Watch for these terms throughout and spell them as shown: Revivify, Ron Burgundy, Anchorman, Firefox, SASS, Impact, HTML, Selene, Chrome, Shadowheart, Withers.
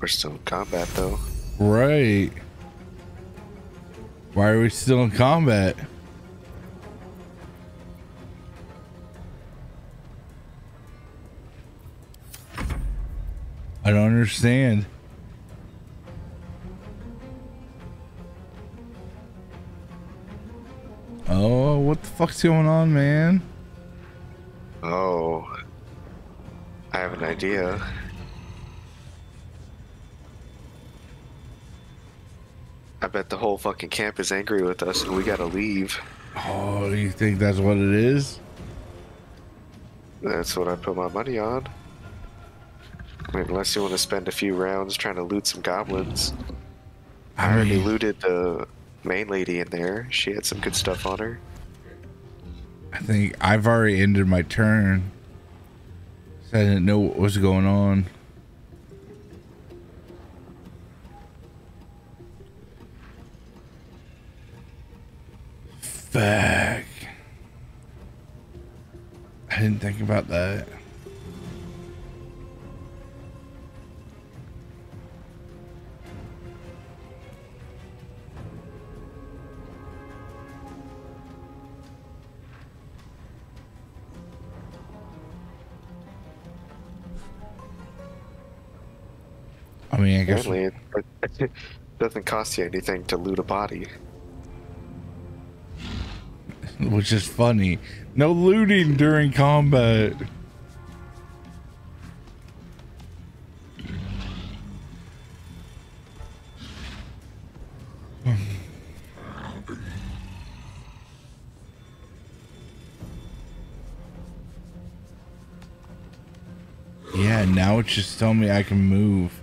We're still in combat, though. Right. Why are we still in combat? I don't understand. Oh, what the fuck's going on, man? Oh, I have an idea. I bet the whole fucking camp is angry with us and we gotta leave. Oh, you think that's what it is? That's what I put my money on. I mean, unless you want to spend a few rounds trying to loot some goblins. I already looted the main lady in there. She had some good stuff on her. I think I've already ended my turn. I didn't know what was going on. Fuck. I didn't think about that. I mean, I guess apparently it doesn't cost you anything to loot a body, which is funny. No looting during combat. Yeah, now it's just telling me I can move.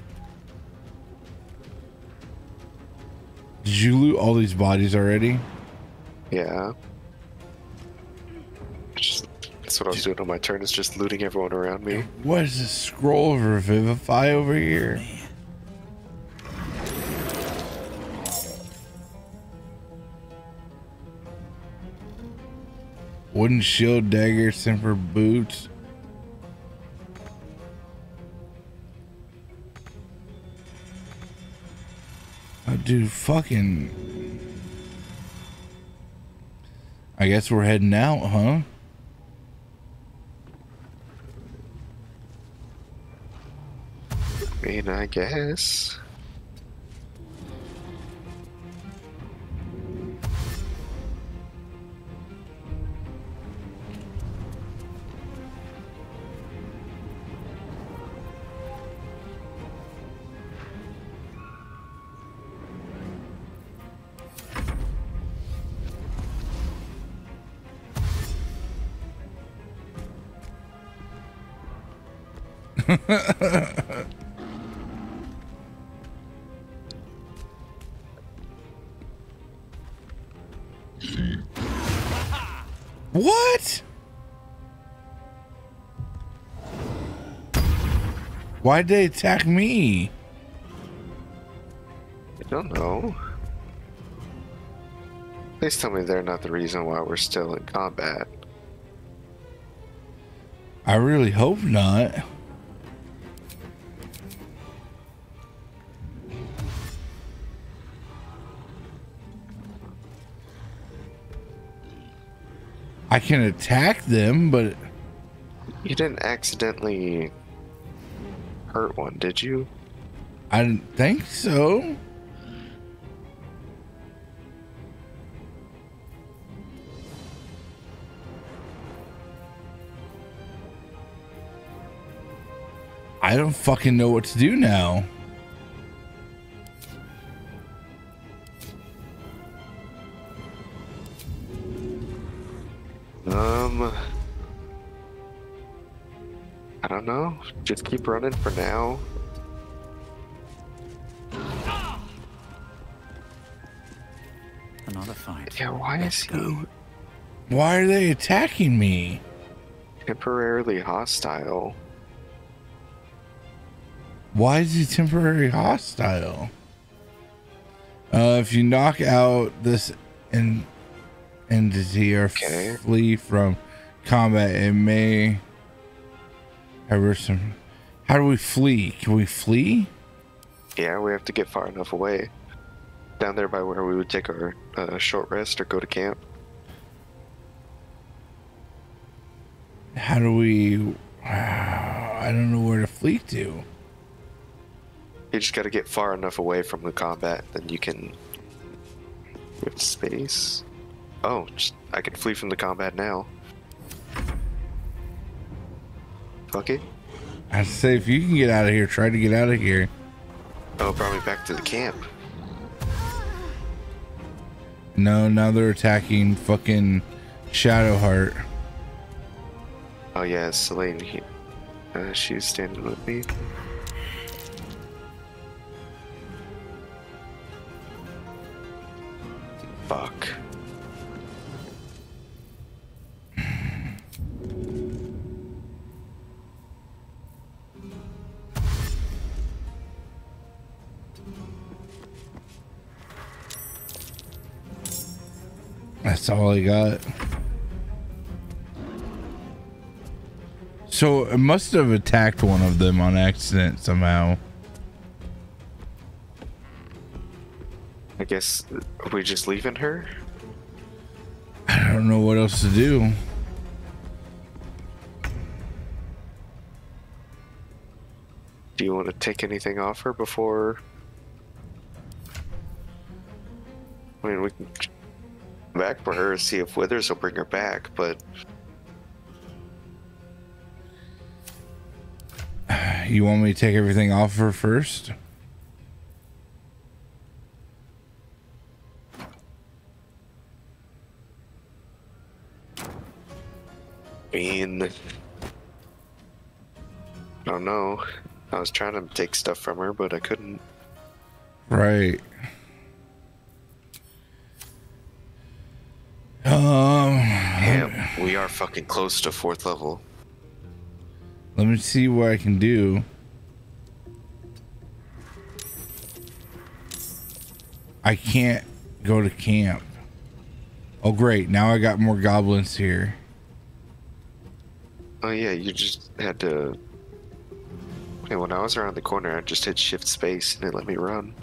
Did you loot all these bodies already? Yeah. That's what I was doing on my turn, is just looting everyone around me. What is this scroll of Revivify over here? Wooden shield, dagger, Semper boots. Oh, dude, fucking. I guess we're heading out, huh? I mean, I guess. What? Why'd they attack me? I don't know. Please tell me they're not the reason why we're still in combat. I really hope not. I can attack them, but... You didn't accidentally hurt one, did you? I didn't think so. I don't fucking know what to do now. I don't know. Just keep running for now. Another fight. Yeah, why is he? Why are they attacking me? Temporarily hostile. Why is he temporarily hostile? If you knock out this entity or flee from combat, it may have some. How do we flee? Can we flee? Yeah, we have to get far enough away. Down there by where we would take our short rest or go to camp. How do we... I don't know where to fleet to. You just gotta get far enough away from the combat, then you can... With space... Oh, I can flee from the combat now. Fuck it. I'd say if you can get out of here, try to get out of here. Oh, probably back to the camp. No, now they're attacking fucking Shadowheart. Oh yeah, Selene. She's standing with me. Fuck. That's all I got. So it must have attacked one of them on accident somehow. I guess we're just leaving her? I don't know what else to do. Do you want to take anything off her before? I mean, we can back for her, see if Withers will bring her back, but... You want me to take everything off of her first? I mean, I don't know. I was trying to take stuff from her, but I couldn't. Right. Damn, we are fucking close to 4th level. Let me see what I can do. I can't go to camp. Oh great, now I got more goblins here. Oh yeah, you just had to... Hey, when I was around the corner, I just hit shift space and it let me run.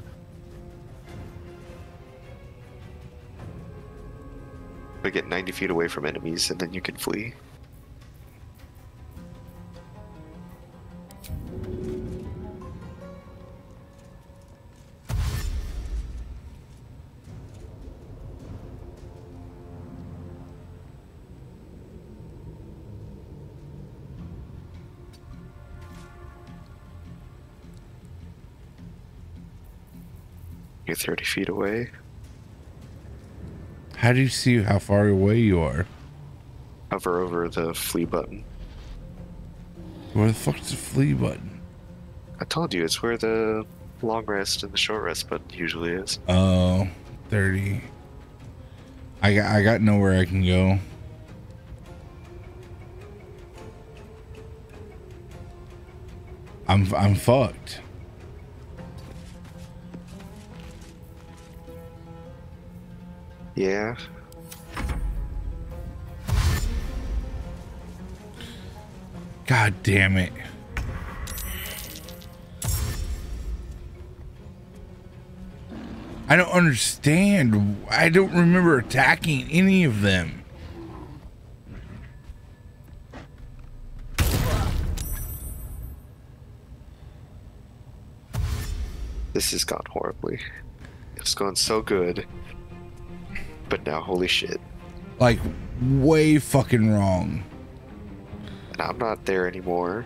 We get 90 feet away from enemies and then you can flee. You're 30 feet away. How do you see how far away you are? Hover over the flee button. Where the fuck's the flee button? I told you, it's where the long rest and the short rest button usually is. Oh, 30. I got nowhere I can go. I'm fucked. Yeah. God damn it. I don't understand. I don't remember attacking any of them. This has gone horribly. It's gone so good. But now, holy shit. Like, way fucking wrong. And I'm not there anymore.